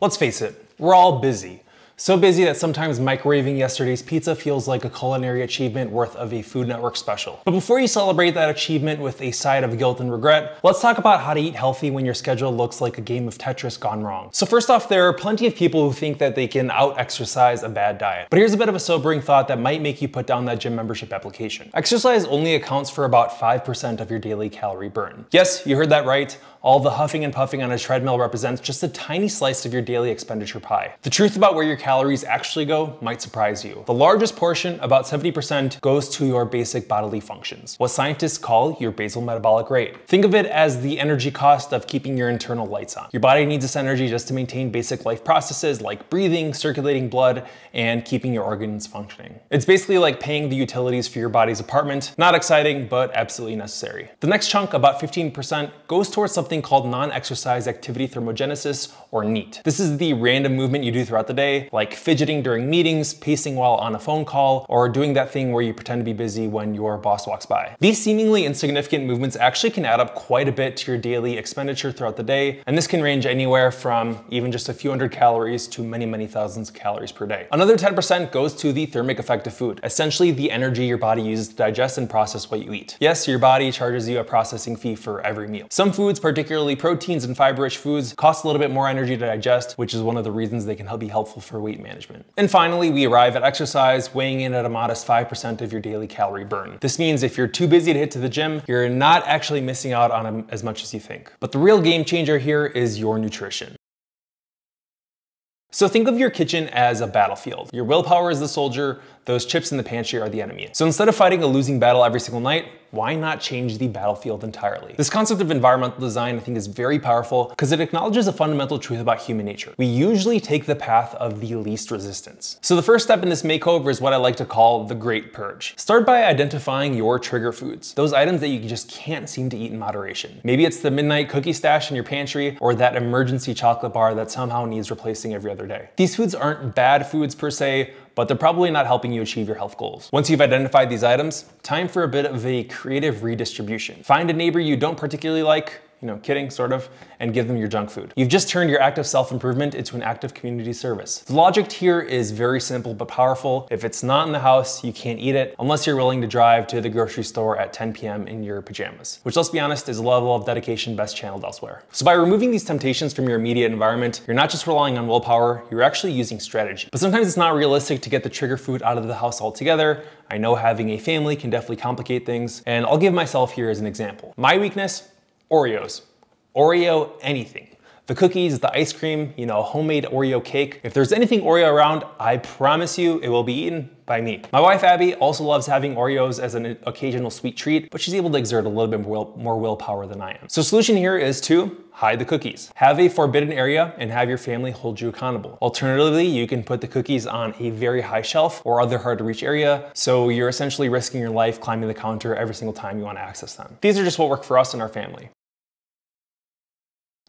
Let's face it, we're all busy. So busy that sometimes microwaving yesterday's pizza feels like a culinary achievement worth of a Food Network special. But before you celebrate that achievement with a side of guilt and regret, let's talk about how to eat healthy when your schedule looks like a game of Tetris gone wrong. So first off, there are plenty of people who think that they can out-exercise a bad diet. But here's a bit of a sobering thought that might make you put down that gym membership application. Exercise only accounts for about 5% of your daily calorie burn. Yes, you heard that right. All the huffing and puffing on a treadmill represents just a tiny slice of your daily expenditure pie. The truth about where your calories actually go might surprise you. The largest portion, about 70%, goes to your basic bodily functions, what scientists call your basal metabolic rate. Think of it as the energy cost of keeping your internal lights on. Your body needs this energy just to maintain basic life processes like breathing, circulating blood, and keeping your organs functioning. It's basically like paying the utilities for your body's apartment. Not exciting, but absolutely necessary. The next chunk, about 15%, goes towards something called non-exercise activity thermogenesis, or NEAT. This is the random movement you do throughout the day, like fidgeting during meetings, pacing while on a phone call, or doing that thing where you pretend to be busy when your boss walks by. These seemingly insignificant movements actually can add up quite a bit to your daily expenditure throughout the day, and this can range anywhere from even just a few hundred calories to many, many thousands of calories per day. Another 10% goes to the thermic effect of food, essentially the energy your body uses to digest and process what you eat. Yes, your body charges you a processing fee for every meal. Some foods, particularly proteins and fiber-rich foods, cost a little bit more energy to digest, which is one of the reasons they can be helpful for weight management. And finally, we arrive at exercise, weighing in at a modest 5% of your daily calorie burn. This means if you're too busy to hit to the gym, you're not actually missing out on as much as you think. But the real game changer here is your nutrition. So think of your kitchen as a battlefield. Your willpower is the soldier, those chips in the pantry are the enemy. So instead of fighting a losing battle every single night, why not change the battlefield entirely? This concept of environmental design I think is very powerful because it acknowledges a fundamental truth about human nature. We usually take the path of the least resistance. So the first step in this makeover is what I like to call the Great Purge. Start by identifying your trigger foods, those items that you just can't seem to eat in moderation. Maybe it's the midnight cookie stash in your pantry or that emergency chocolate bar that somehow needs replacing every other day. These foods aren't bad foods per se, but they're probably not helping you achieve your health goals. Once you've identified these items, time for a bit of a creative redistribution. Find a neighbor you don't particularly like, you know, kidding, sort of, and give them your junk food. You've just turned your act of self-improvement into an act of community service. The logic here is very simple but powerful. If it's not in the house, you can't eat it unless you're willing to drive to the grocery store at 10 p.m. in your pajamas, which, let's be honest, is a level of dedication best channeled elsewhere. So by removing these temptations from your immediate environment, you're not just relying on willpower, you're actually using strategy. But sometimes it's not realistic to get the trigger food out of the house altogether. I know having a family can definitely complicate things, and I'll give myself here as an example. My weakness? Oreos. Oreo anything. The cookies, the ice cream, you know, homemade Oreo cake. If there's anything Oreo around, I promise you it will be eaten by me. My wife, Abby, also loves having Oreos as an occasional sweet treat, but she's able to exert a little bit more willpower than I am. So solution here is to hide the cookies. Have a forbidden area and have your family hold you accountable. Alternatively, you can put the cookies on a very high shelf or other hard to reach area, so you're essentially risking your life climbing the counter every single time you want to access them. These are just what work for us and our family.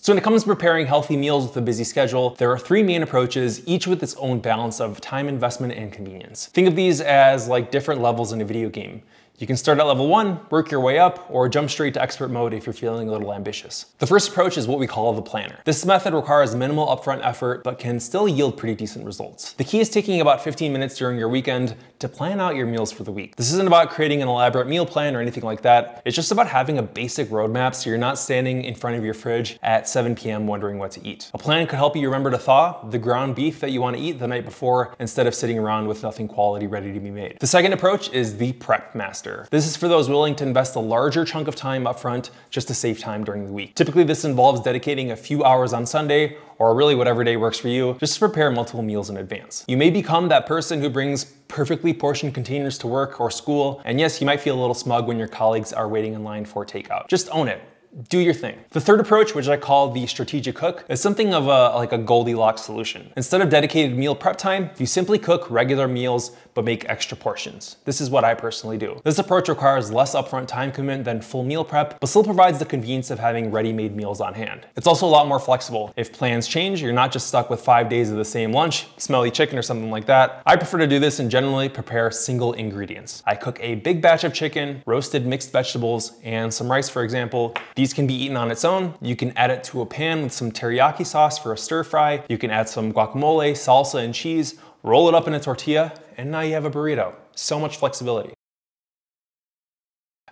So when it comes to preparing healthy meals with a busy schedule, there are three main approaches, each with its own balance of time investment and convenience. Think of these as like different levels in a video game. You can start at level one, work your way up, or jump straight to expert mode if you're feeling a little ambitious. The first approach is what we call the planner. This method requires minimal upfront effort, but can still yield pretty decent results. The key is taking about 15 minutes during your weekend to plan out your meals for the week. This isn't about creating an elaborate meal plan or anything like that. It's just about having a basic roadmap so you're not standing in front of your fridge at 7 p.m. wondering what to eat. A plan could help you remember to thaw the ground beef that you want to eat the night before instead of sitting around with nothing quality ready to be made. The second approach is the prep master. This is for those willing to invest a larger chunk of time up front just to save time during the week. Typically, this involves dedicating a few hours on Sunday or really whatever day works for you, just to prepare multiple meals in advance. You may become that person who brings perfectly portioned containers to work or school, and yes, you might feel a little smug when your colleagues are waiting in line for takeout. Just own it. Do your thing. The third approach, which I call the strategic cook, is something of like a Goldilocks solution. Instead of dedicated meal prep time, you simply cook regular meals, but make extra portions. This is what I personally do. This approach requires less upfront time commitment than full meal prep, but still provides the convenience of having ready-made meals on hand. It's also a lot more flexible. If plans change, you're not just stuck with 5 days of the same lunch, smelly chicken or something like that. I prefer to do this and generally prepare single ingredients. I cook a big batch of chicken, roasted mixed vegetables, and some rice, for example. These can be eaten on its own. You can add it to a pan with some teriyaki sauce for a stir fry. You can add some guacamole, salsa, and cheese, roll it up in a tortilla, and now you have a burrito. So much flexibility.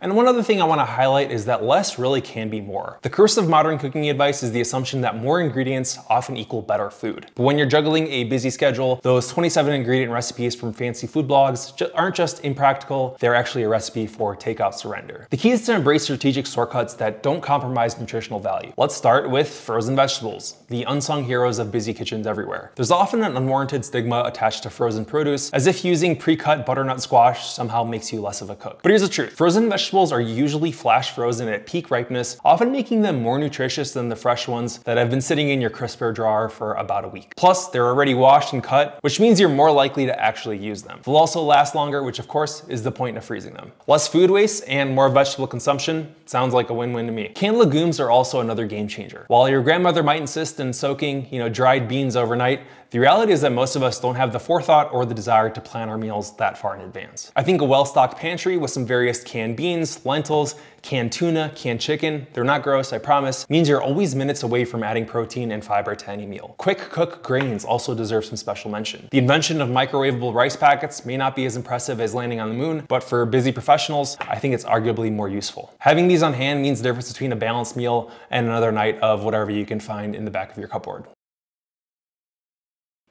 And one other thing I want to highlight is that less really can be more. The curse of modern cooking advice is the assumption that more ingredients often equal better food. But when you're juggling a busy schedule, those 27 ingredient recipes from fancy food blogs aren't just impractical, they're actually a recipe for takeout surrender. The key is to embrace strategic shortcuts that don't compromise nutritional value. Let's start with frozen vegetables, the unsung heroes of busy kitchens everywhere. There's often an unwarranted stigma attached to frozen produce, as if using pre-cut butternut squash somehow makes you less of a cook. But here's the truth. Frozen vegetables are usually flash frozen at peak ripeness, often making them more nutritious than the fresh ones that have been sitting in your crisper drawer for about a week. Plus, they're already washed and cut, which means you're more likely to actually use them. They'll also last longer, which of course is the point of freezing them. Less food waste and more vegetable consumption sounds like a win-win to me. Canned legumes are also another game changer. While your grandmother might insist on soaking, dried beans overnight, the reality is that most of us don't have the forethought or the desire to plan our meals that far in advance. I think a well-stocked pantry with some various canned beans, lentils, canned tuna, canned chicken, they're not gross, I promise, means you're always minutes away from adding protein and fiber to any meal. Quick cook grains also deserve some special mention. The invention of microwavable rice packets may not be as impressive as landing on the moon, but for busy professionals, I think it's arguably more useful. Having these on hand means the difference between a balanced meal and another night of whatever you can find in the back of your cupboard.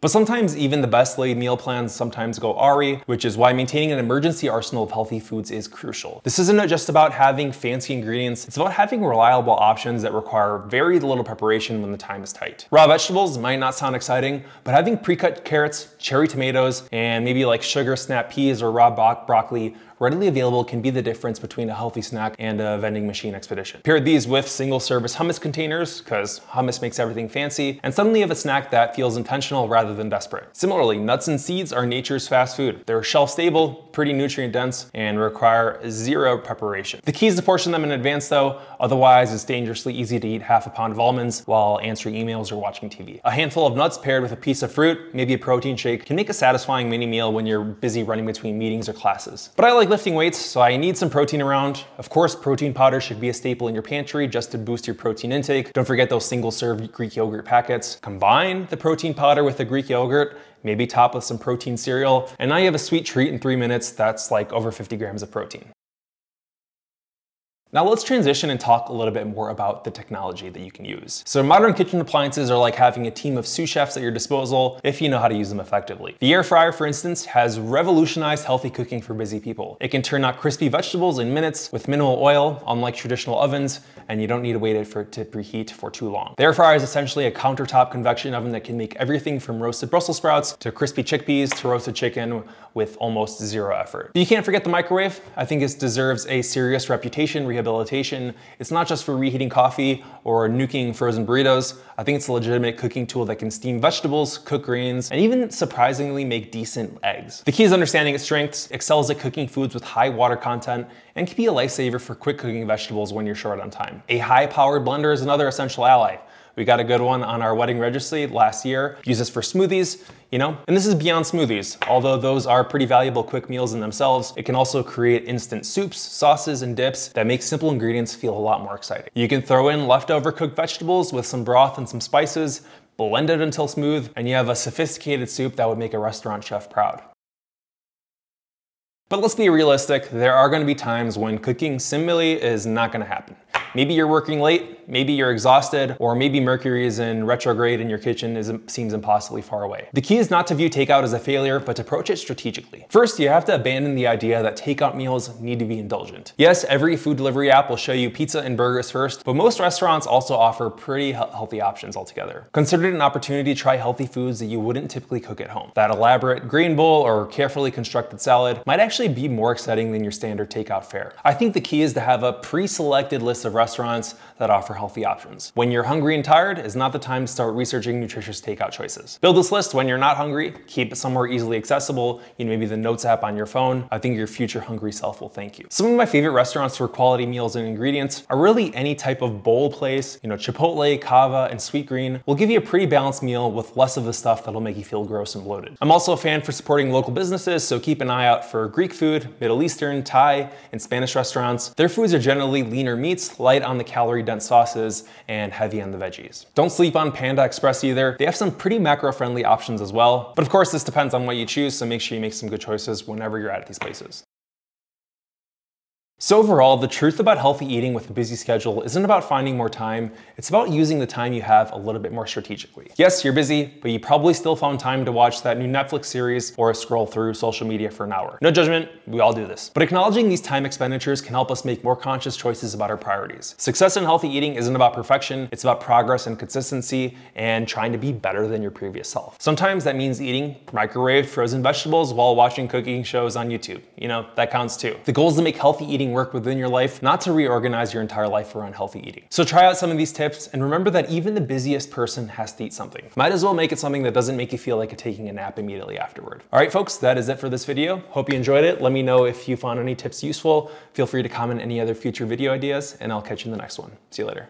But sometimes even the best laid meal plans sometimes go awry, which is why maintaining an emergency arsenal of healthy foods is crucial. This isn't just about having fancy ingredients, it's about having reliable options that require very little preparation when the time is tight. Raw vegetables might not sound exciting, but having pre-cut carrots, cherry tomatoes, and maybe like sugar snap peas or raw broccoli readily available can be the difference between a healthy snack and a vending machine expedition. Pair these with single service hummus containers, because hummus makes everything fancy, and suddenly you have a snack that feels intentional rather than desperate. Similarly, nuts and seeds are nature's fast food. They're shelf stable, pretty nutrient dense, and require zero preparation. The key is to portion them in advance though, otherwise it's dangerously easy to eat half a pound of almonds while answering emails or watching TV. A handful of nuts paired with a piece of fruit, maybe a protein shake, can make a satisfying mini meal when you're busy running between meetings or classes. But I like lifting weights, so I need some protein around. Of course, protein powder should be a staple in your pantry just to boost your protein intake. Don't forget those single-serve Greek yogurt packets. Combine the protein powder with the Greek yogurt, maybe top with some protein cereal, and now you have a sweet treat in 3 minutes that's like over 50 grams of protein. Now let's transition and talk a little bit more about the technology that you can use. So modern kitchen appliances are like having a team of sous chefs at your disposal if you know how to use them effectively. The air fryer, for instance, has revolutionized healthy cooking for busy people. It can turn out crispy vegetables in minutes with minimal oil, unlike traditional ovens, and you don't need to wait for it to preheat for too long. The air fryer is essentially a countertop convection oven that can make everything from roasted Brussels sprouts to crispy chickpeas to roasted chicken with almost zero effort. But you can't forget the microwave. I think it deserves a serious reputation. Rehabilitation. It's not just for reheating coffee or nuking frozen burritos. I think it's a legitimate cooking tool that can steam vegetables, cook grains, and even surprisingly make decent eggs. The key is understanding its strengths, excels at cooking foods with high water content, and can be a lifesaver for quick cooking vegetables when you're short on time. A high-powered blender is another essential ally. We got a good one on our wedding registry last year. Use this for smoothies, and this is beyond smoothies. Although those are pretty valuable quick meals in themselves, it can also create instant soups, sauces, and dips that make simple ingredients feel a lot more exciting. You can throw in leftover cooked vegetables with some broth and some spices, blend it until smooth, and you have a sophisticated soup that would make a restaurant chef proud. But let's be realistic. There are gonna be times when cooking simply is not gonna happen. Maybe you're working late, maybe you're exhausted, or maybe Mercury is in retrograde and your kitchen seems impossibly far away. The key is not to view takeout as a failure, but to approach it strategically. First, you have to abandon the idea that takeout meals need to be indulgent. Yes, every food delivery app will show you pizza and burgers first, but most restaurants also offer pretty healthy options altogether. Consider it an opportunity to try healthy foods that you wouldn't typically cook at home. That elaborate grain bowl or carefully constructed salad might actually be more exciting than your standard takeout fare. I think the key is to have a pre-selected list of restaurants that offer healthy options. When you're hungry and tired is not the time to start researching nutritious takeout choices. Build this list when you're not hungry, keep it somewhere easily accessible, you know, maybe the notes app on your phone. I think your future hungry self will thank you. Some of my favorite restaurants for quality meals and ingredients are really any type of bowl place. You know, Chipotle, Cava, and Sweetgreen will give you a pretty balanced meal with less of the stuff that'll make you feel gross and bloated. I'm also a fan for supporting local businesses, so keep an eye out for Greek food, Middle Eastern, Thai, and Spanish restaurants. Their foods are generally leaner meats, light on the calorie-dense sauces, and heavy on the veggies. Don't sleep on Panda Express either. They have some pretty macro-friendly options as well. But of course, this depends on what you choose, so make sure you make some good choices whenever you're at these places. So overall, the truth about healthy eating with a busy schedule isn't about finding more time, it's about using the time you have a little bit more strategically. Yes, you're busy, but you probably still found time to watch that new Netflix series or scroll through social media for an hour. No judgment, we all do this. But acknowledging these time expenditures can help us make more conscious choices about our priorities. Success in healthy eating isn't about perfection, it's about progress and consistency and trying to be better than your previous self. Sometimes that means eating microwaved frozen vegetables while watching cooking shows on YouTube. You know, that counts too. The goal is to make healthy eating work within your life, not to reorganize your entire life around healthy eating. So try out some of these tips and remember that even the busiest person has to eat something. Might as well make it something that doesn't make you feel like you're taking a nap immediately afterward. All right, folks, that is it for this video. Hope you enjoyed it. Let me know if you found any tips useful. Feel free to comment any other future video ideas, and I'll catch you in the next one. See you later.